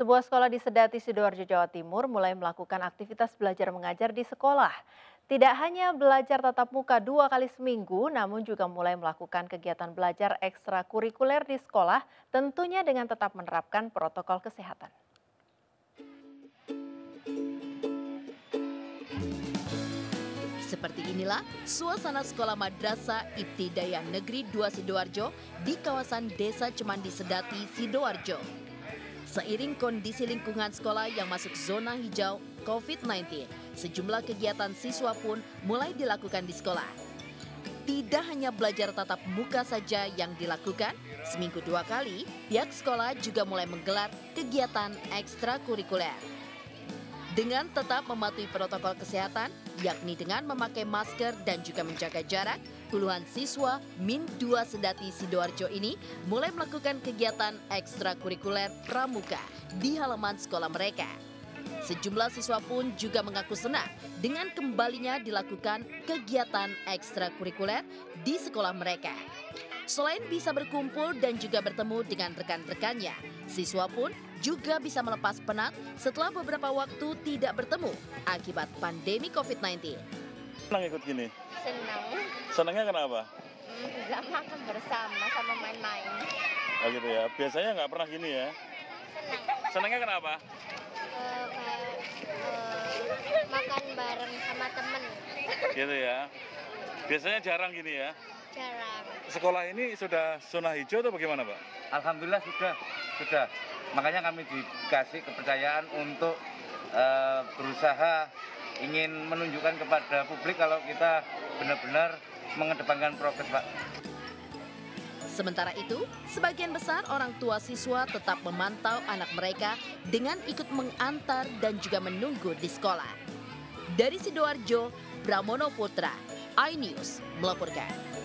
Sebuah sekolah di Sedati, Sidoarjo, Jawa Timur mulai melakukan aktivitas belajar mengajar di sekolah. Tidak hanya belajar tatap muka 2 kali seminggu, namun juga mulai melakukan kegiatan belajar ekstrakurikuler di sekolah, tentunya dengan tetap menerapkan protokol kesehatan. Seperti inilah suasana sekolah Madrasah Ibtidaiyah Negeri 2 Sidoarjo di kawasan Desa Cemandi Sedati, Sidoarjo. Seiring kondisi lingkungan sekolah yang masuk zona hijau COVID-19, sejumlah kegiatan siswa pun mulai dilakukan di sekolah. Tidak hanya belajar tatap muka saja yang dilakukan, seminggu 2 kali, pihak sekolah juga mulai menggelar kegiatan ekstrakurikuler. Dengan tetap mematuhi protokol kesehatan, yakni dengan memakai masker dan juga menjaga jarak, puluhan siswa MIN 2 Sedati Sidoarjo ini mulai melakukan kegiatan ekstrakurikuler pramuka di halaman sekolah mereka. Sejumlah siswa pun juga mengaku senang dengan kembalinya dilakukan kegiatan ekstrakurikuler di sekolah mereka. Selain bisa berkumpul dan juga bertemu dengan rekan-rekannya, siswa pun juga bisa melepas penat setelah beberapa waktu tidak bertemu akibat pandemi COVID-19. Senang ikut gini? Senang. Senangnya kenapa? Enggak, makan bersama sama main-main. Oh gitu ya, biasanya nggak pernah gini ya? Senang. Senangnya kenapa? Makan bareng sama temen. Gitu ya, biasanya jarang gini ya? Jarang. Sekolah ini sudah zona hijau atau bagaimana, Pak? Alhamdulillah sudah. Makanya kami dikasih kepercayaan untuk berusaha ingin menunjukkan kepada publik kalau kita benar-benar mengedepankan prokes, Pak. Sementara itu, sebagian besar orang tua siswa tetap memantau anak mereka dengan ikut mengantar dan juga menunggu di sekolah. Dari Sidoarjo, Bramono Putra, iNews melaporkan.